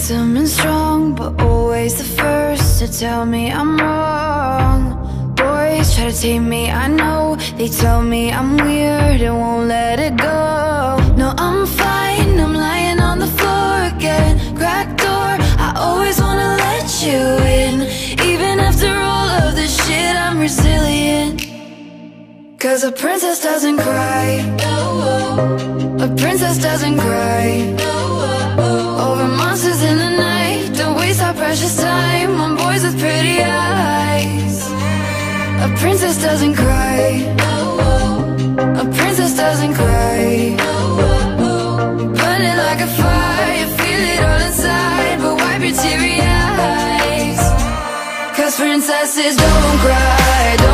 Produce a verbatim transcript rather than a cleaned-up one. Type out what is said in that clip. handsome and strong, but always the first to tell me I'm wrong. Boys try to tame me, I know. They tell me I'm weird and won't let it go. No, I'm fine, I'm lying on the floor again. Cracked door, I always wanna let you in. Even after all of this shit, I'm resilient. Cause a princess doesn't cry. A princess doesn't cry. Over monsters in the night. Don't waste our precious time on boys with pretty eyes. A princess doesn't cry. A princess doesn't cry. Burning like a fire, feel it all inside, but wipe your teary eyes. Cause princesses don't cry. Don't